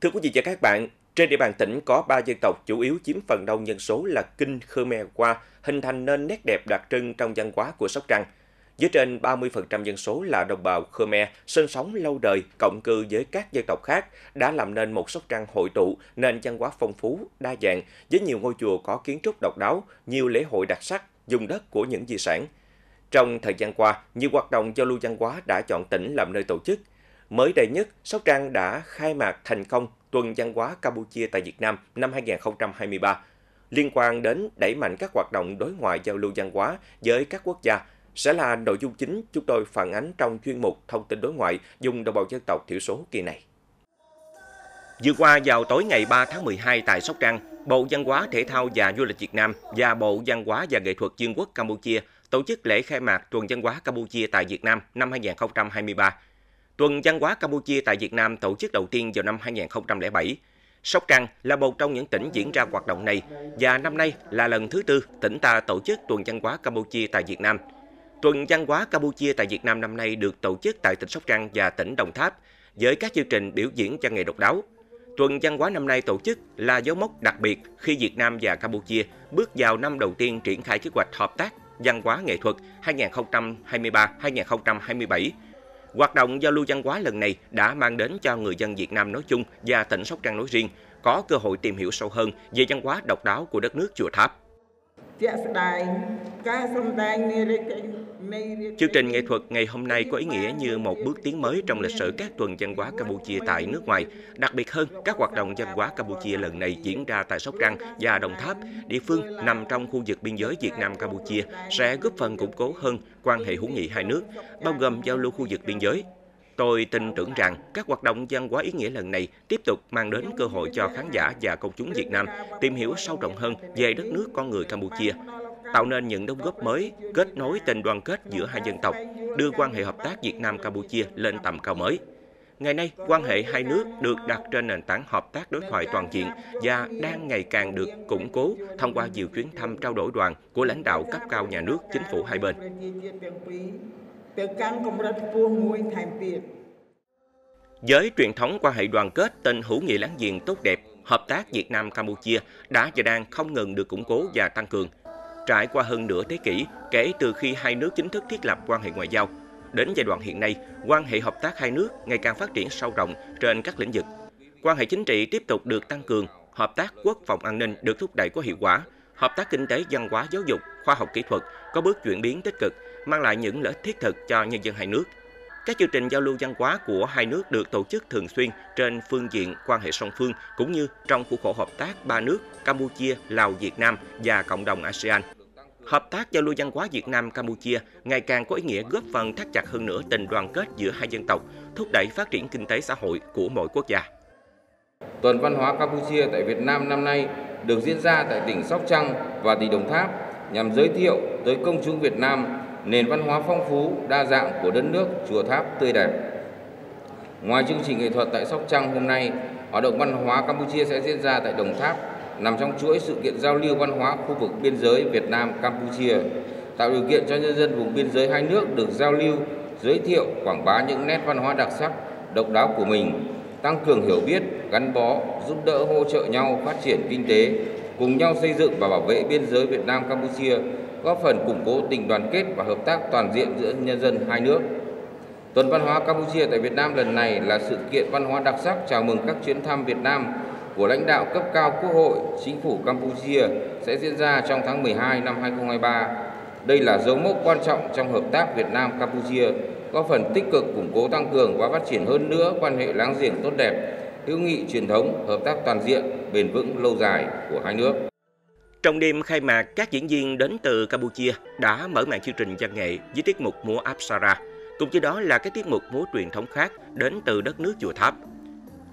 Thưa quý vị và các bạn, trên địa bàn tỉnh có 3 dân tộc chủ yếu chiếm phần đông dân số là Kinh, Khmer, Hoa, hình thành nên nét đẹp đặc trưng trong văn hóa của Sóc Trăng. Với trên 30% dân số là đồng bào Khmer, sinh sống lâu đời, cộng cư với các dân tộc khác, đã làm nên một Sóc Trăng hội tụ, nền văn hóa phong phú, đa dạng, với nhiều ngôi chùa có kiến trúc độc đáo, nhiều lễ hội đặc sắc, dùng đất của những di sản. Trong thời gian qua, nhiều hoạt động giao lưu văn hóa đã chọn tỉnh làm nơi tổ chức. Mới đây nhất, Sóc Trăng đã khai mạc thành công Tuần Văn hóa Campuchia tại Việt Nam năm 2023. Liên quan đến đẩy mạnh các hoạt động đối ngoại giao lưu văn hóa với các quốc gia sẽ là nội dung chính chúng tôi phản ánh trong chuyên mục Thông tin đối ngoại dùng đồng bào dân tộc thiểu số kỳ này. Vừa qua vào tối ngày 3 tháng 12 tại Sóc Trăng, Bộ Văn hóa Thể thao và Du lịch Việt Nam và Bộ Văn hóa và Nghệ thuật Dương quốc Campuchia tổ chức lễ khai mạc Tuần Văn hóa Campuchia tại Việt Nam năm 2023. Tuần Văn hóa Campuchia tại Việt Nam tổ chức đầu tiên vào năm 2007. Sóc Trăng là một trong những tỉnh diễn ra hoạt động này và năm nay là lần thứ tư tỉnh ta tổ chức Tuần Văn hóa Campuchia tại Việt Nam. Tuần Văn hóa Campuchia tại Việt Nam năm nay được tổ chức tại tỉnh Sóc Trăng và tỉnh Đồng Tháp với các chương trình biểu diễn văn nghệ độc đáo. Tuần Văn hóa năm nay tổ chức là dấu mốc đặc biệt khi Việt Nam và Campuchia bước vào năm đầu tiên triển khai kế hoạch hợp tác văn hóa nghệ thuật 2023-2027. Hoạt động giao lưu văn hóa lần này đã mang đến cho người dân Việt Nam nói chung và tỉnh Sóc Trăng nói riêng có cơ hội tìm hiểu sâu hơn về văn hóa độc đáo của đất nước Chùa Tháp. Chương trình nghệ thuật ngày hôm nay có ý nghĩa như một bước tiến mới trong lịch sử các tuần văn hóa Campuchia tại nước ngoài. Đặc biệt hơn, các hoạt động văn hóa Campuchia lần này diễn ra tại Sóc Trăng và Đồng Tháp, địa phương nằm trong khu vực biên giới Việt Nam-Campuchia sẽ góp phần củng cố hơn quan hệ hữu nghị hai nước, bao gồm giao lưu khu vực biên giới. Tôi tin tưởng rằng các hoạt động văn hóa ý nghĩa lần này tiếp tục mang đến cơ hội cho khán giả và công chúng Việt Nam tìm hiểu sâu rộng hơn về đất nước con người Campuchia, tạo nên những đóng góp mới, kết nối tình đoàn kết giữa hai dân tộc, đưa quan hệ hợp tác Việt Nam-Campuchia lên tầm cao mới. Ngày nay, quan hệ hai nước được đặt trên nền tảng hợp tác đối thoại toàn diện và đang ngày càng được củng cố thông qua nhiều chuyến thăm trao đổi đoàn của lãnh đạo cấp cao nhà nước, chính phủ hai bên. Với truyền thống quan hệ đoàn kết, tình hữu nghị láng giềng tốt đẹp, hợp tác Việt Nam-Campuchia đã và đang không ngừng được củng cố và tăng cường. Trải qua hơn nửa thế kỷ kể từ khi hai nước chính thức thiết lập quan hệ ngoại giao, đến giai đoạn hiện nay, quan hệ hợp tác hai nước ngày càng phát triển sâu rộng trên các lĩnh vực. Quan hệ chính trị tiếp tục được tăng cường, hợp tác quốc phòng an ninh được thúc đẩy có hiệu quả, hợp tác kinh tế, văn hóa, giáo dục, khoa học kỹ thuật có bước chuyển biến tích cực, mang lại những lợi ích thiết thực cho nhân dân hai nước. Các chương trình giao lưu văn hóa của hai nước được tổ chức thường xuyên trên phương diện quan hệ song phương cũng như trong khuôn khổ hợp tác ba nước Campuchia, Lào, Việt Nam và cộng đồng ASEAN. Hợp tác giao lưu văn hóa Việt Nam-Campuchia ngày càng có ý nghĩa góp phần thắt chặt hơn nữa tình đoàn kết giữa hai dân tộc, thúc đẩy phát triển kinh tế xã hội của mỗi quốc gia. Tuần Văn hóa Campuchia tại Việt Nam năm nay được diễn ra tại tỉnh Sóc Trăng và tỉnh Đồng Tháp nhằm giới thiệu tới công chúng Việt Nam nền văn hóa phong phú, đa dạng của đất nước Chùa Tháp tươi đẹp. Ngoài chương trình nghệ thuật tại Sóc Trăng hôm nay, hoạt động văn hóa Campuchia sẽ diễn ra tại Đồng Tháp, nằm trong chuỗi sự kiện giao lưu văn hóa khu vực biên giới Việt Nam-Campuchia, tạo điều kiện cho nhân dân vùng biên giới hai nước được giao lưu, giới thiệu, quảng bá những nét văn hóa đặc sắc, độc đáo của mình, tăng cường hiểu biết, gắn bó, giúp đỡ hỗ trợ nhau phát triển kinh tế, cùng nhau xây dựng và bảo vệ biên giới Việt Nam-Campuchia, góp phần củng cố tình đoàn kết và hợp tác toàn diện giữa nhân dân hai nước. Tuần Văn hóa Campuchia tại Việt Nam lần này là sự kiện văn hóa đặc sắc chào mừng các chuyến thăm Việt Nam của lãnh đạo cấp cao Quốc hội, Chính phủ Campuchia sẽ diễn ra trong tháng 12 năm 2023. Đây là dấu mốc quan trọng trong hợp tác Việt Nam-Campuchia, góp phần tích cực củng cố, tăng cường và phát triển hơn nữa quan hệ láng giềng tốt đẹp, hữu nghị truyền thống, hợp tác toàn diện, bền vững lâu dài của hai nước. Trong đêm khai mạc, các diễn viên đến từ Campuchia đã mở màn chương trình văn nghệ với tiết mục múa Apsara, cùng với đó là các tiết mục múa truyền thống khác đến từ đất nước Chùa Tháp.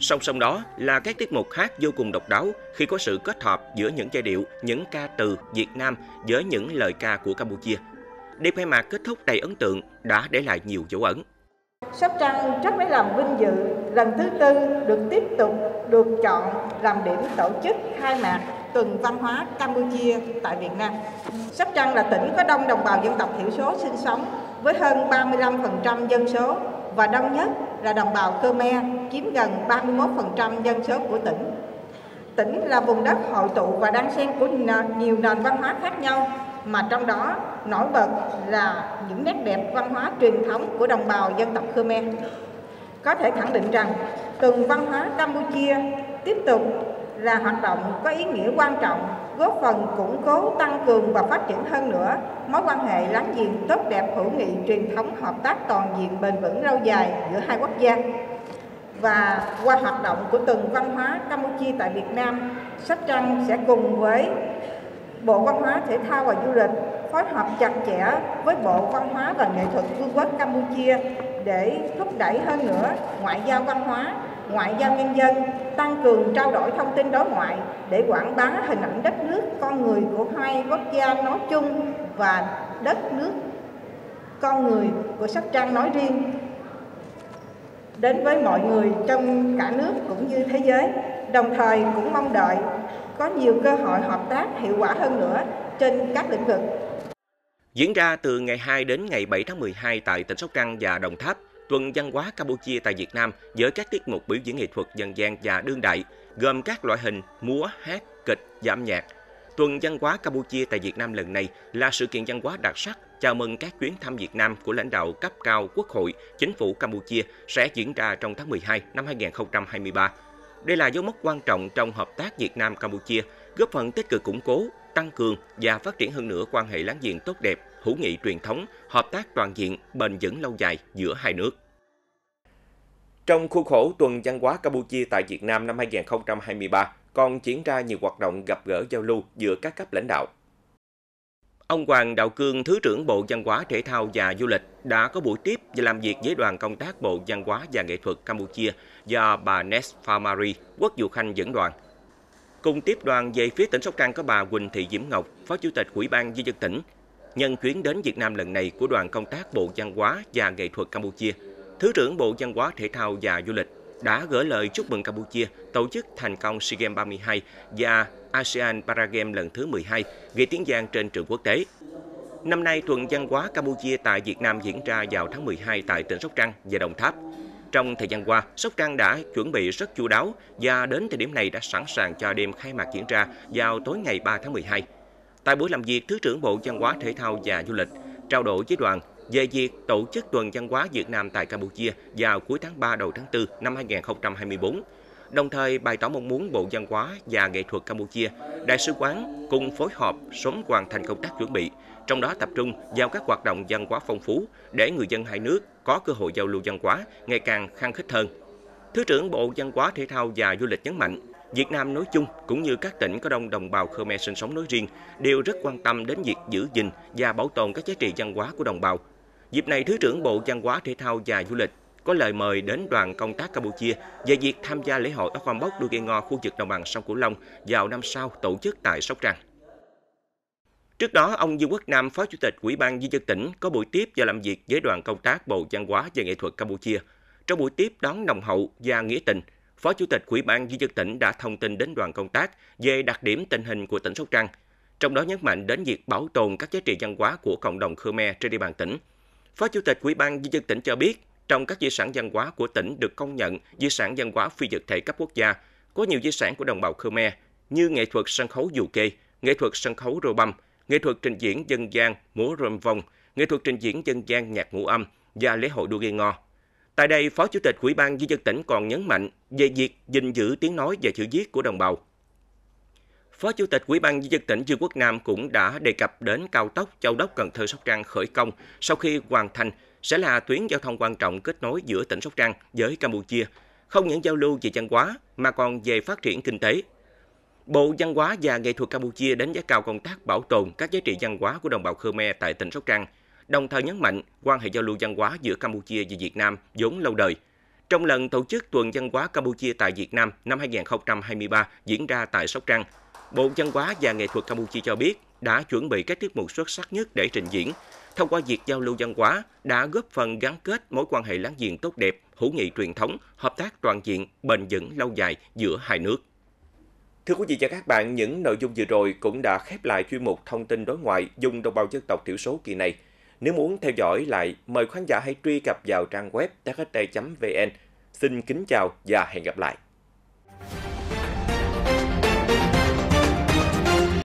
Song song đó là các tiết mục hát vô cùng độc đáo khi có sự kết hợp giữa những giai điệu, những ca từ Việt Nam với những lời ca của Campuchia. Đêm khai mạc kết thúc đầy ấn tượng đã để lại nhiều dấu ấn. Sóc Trăng rất lấy làm vinh dự lần thứ tư được tiếp tục được chọn làm điểm tổ chức khai mạc Tuần Văn hóa Campuchia tại Việt Nam. Sóc Trăng là tỉnh có đông đồng bào dân tộc thiểu số sinh sống với hơn 35% dân số. và đông nhất là đồng bào Khmer, chiếm gần 31% dân số của tỉnh. Tỉnh là vùng đất hội tụ và đan xen của nhiều nền văn hóa khác nhau, mà trong đó nổi bật là những nét đẹp văn hóa truyền thống của đồng bào dân tộc Khmer. Có thể khẳng định rằng tuần văn hóa Campuchia tiếp tục là hoạt động có ý nghĩa quan trọng, góp phần củng cố, tăng cường và phát triển hơn nữa mối quan hệ láng giềng tốt đẹp, hữu nghị, truyền thống, hợp tác toàn diện, bền vững, lâu dài giữa hai quốc gia. Và qua hoạt động của tuần văn hóa Campuchia tại Việt Nam, Sóc Trăng sẽ cùng với Bộ Văn hóa, Thể thao và Du lịch phối hợp chặt chẽ với Bộ Văn hóa và Nghệ thuật Vương quốc Campuchia để thúc đẩy hơn nữa ngoại giao văn hóa, ngoại giao nhân dân, tăng cường trao đổi thông tin đối ngoại để quảng bá hình ảnh đất nước, con người của hai quốc gia nói chung và đất nước, con người của Sóc Trăng nói riêng đến với mọi người trong cả nước cũng như thế giới. Đồng thời cũng mong đợi có nhiều cơ hội hợp tác hiệu quả hơn nữa trên các lĩnh vực. Diễn ra từ ngày 2 đến ngày 7 tháng 12 tại tỉnh Sóc Trăng và Đồng Tháp, tuần văn hóa Campuchia tại Việt Nam với các tiết mục biểu diễn nghệ thuật dân gian và đương đại, gồm các loại hình múa, hát, kịch và âm nhạc. Tuần văn hóa Campuchia tại Việt Nam lần này là sự kiện văn hóa đặc sắc chào mừng các chuyến thăm Việt Nam của lãnh đạo cấp cao Quốc hội, Chính phủ Campuchia sẽ diễn ra trong tháng 12 năm 2023. Đây là dấu mốc quan trọng trong hợp tác Việt Nam-Campuchia, góp phần tích cực củng cố, tăng cường và phát triển hơn nữa quan hệ láng giềng tốt đẹp, hữu nghị truyền thống, hợp tác toàn diện, bền vững lâu dài giữa hai nước. Trong khuôn khổ tuần văn hóa Campuchia tại Việt Nam năm 2023, còn diễn ra nhiều hoạt động gặp gỡ giao lưu giữa các cấp lãnh đạo. Ông Hoàng Đạo Cương, Thứ trưởng Bộ Văn hóa, Thể thao và Du lịch đã có buổi tiếp và làm việc với đoàn công tác Bộ Văn hóa và Nghệ thuật Campuchia do bà Nes Phamari Quốc Dụ Khanh dẫn đoàn. Cùng tiếp đoàn về phía tỉnh Sóc Trăng có bà Huỳnh Thị Diễm Ngọc, Phó Chủ tịch Ủy ban Nhân dân tỉnh. Nhân chuyến đến Việt Nam lần này của đoàn công tác Bộ Văn hóa và Nghệ thuật Campuchia, Thứ trưởng Bộ Văn hóa, Thể thao và Du lịch đã gửi lời chúc mừng Campuchia tổ chức thành công SEA Games 32 và ASEAN Paragame lần thứ 12 gây tiếng vang trên trường quốc tế. Năm nay, tuần văn hóa Campuchia tại Việt Nam diễn ra vào tháng 12 tại tỉnh Sóc Trăng và Đồng Tháp. Trong thời gian qua, Sóc Trăng đã chuẩn bị rất chu đáo và đến thời điểm này đã sẵn sàng cho đêm khai mạc diễn ra vào tối ngày 3 tháng 12. Tại buổi làm việc, Thứ trưởng Bộ Văn hóa, Thể thao và Du lịch trao đổi với đoàn về việc tổ chức tuần văn hóa Việt Nam tại Campuchia vào cuối tháng 3 đầu tháng 4 năm 2024. Đồng thời bày tỏ mong muốn Bộ Văn hóa và Nghệ thuật Campuchia, Đại sứ quán cùng phối hợp sớm hoàn thành công tác chuẩn bị, trong đó tập trung vào các hoạt động văn hóa phong phú để người dân hai nước có cơ hội giao lưu văn hóa ngày càng khăng khít hơn. Thứ trưởng Bộ Văn hóa, Thể thao và Du lịch nhấn mạnh, Việt Nam nói chung cũng như các tỉnh có đông đồng bào Khmer sinh sống nói riêng đều rất quan tâm đến việc giữ gìn và bảo tồn các giá trị văn hóa của đồng bào. Dịp này, Thứ trưởng Bộ Văn hóa, Thể thao và Du lịch có lời mời đến đoàn công tác Campuchia về việc tham gia lễ hội Oóc Om Bóc Đua Ghe Ngo khu vực đồng bằng sông Cửu Long vào năm sau tổ chức tại Sóc Trăng. Trước đó, ông Dương Quốc Nam, Phó Chủ tịch Ủy ban Nhân dân tỉnh có buổi tiếp và làm việc với đoàn công tác Bộ Văn hóa và Nghệ thuật Campuchia. Trong buổi tiếp đón nồng hậu và nghĩa tình, Phó Chủ tịch Ủy ban Nhân dân tỉnh đã thông tin đến đoàn công tác về đặc điểm tình hình của tỉnh Sóc Trăng, trong đó nhấn mạnh đến việc bảo tồn các giá trị văn hóa của cộng đồng Khmer trên địa bàn tỉnh. Phó Chủ tịch Ủy ban Nhân dân tỉnh cho biết, trong các di sản văn hóa của tỉnh được công nhận di sản văn hóa phi vật thể cấp quốc gia, có nhiều di sản của đồng bào Khmer như nghệ thuật sân khấu dù kê, nghệ thuật sân khấu rô băm, nghệ thuật trình diễn dân gian múa rơm vong, nghệ thuật trình diễn dân gian nhạc ngũ âm và lễ hội đua ghe ngo. Tại đây, Phó Chủ tịch Ủy ban Nhân dân tỉnh còn nhấn mạnh về việc gìn giữ tiếng nói và chữ viết của đồng bào. Phó Chủ tịch Ủy ban Nhân dân tỉnh Dương Quốc Nam cũng đã đề cập đến cao tốc Châu Đốc Cần Thơ Sóc Trăng khởi công sau khi hoàn thành sẽ là tuyến giao thông quan trọng kết nối giữa tỉnh Sóc Trăng với Campuchia, không những giao lưu về văn hóa mà còn về phát triển kinh tế. Bộ Văn hóa và Nghệ thuật Campuchia đánh giá cao công tác bảo tồn các giá trị văn hóa của đồng bào Khmer tại tỉnh Sóc Trăng, đồng thời nhấn mạnh quan hệ giao lưu văn hóa giữa Campuchia và Việt Nam vốn lâu đời. Trong lần tổ chức tuần văn hóa Campuchia tại Việt Nam năm 2023 diễn ra tại Sóc Trăng, Bộ Văn hóa và Nghệ thuật Campuchia cho biết đã chuẩn bị các tiết mục xuất sắc nhất để trình diễn. Thông qua việc giao lưu văn hóa đã góp phần gắn kết mối quan hệ láng giềng tốt đẹp, hữu nghị truyền thống, hợp tác toàn diện, bền vững lâu dài giữa hai nước. Thưa quý vị và các bạn, những nội dung vừa rồi cũng đã khép lại chuyên mục thông tin đối ngoại vùng đồng bào dân tộc thiểu số kỳ này. Nếu muốn theo dõi lại, mời khán giả hãy truy cập vào trang web dacate.vn. Xin kính chào và hẹn gặp lại.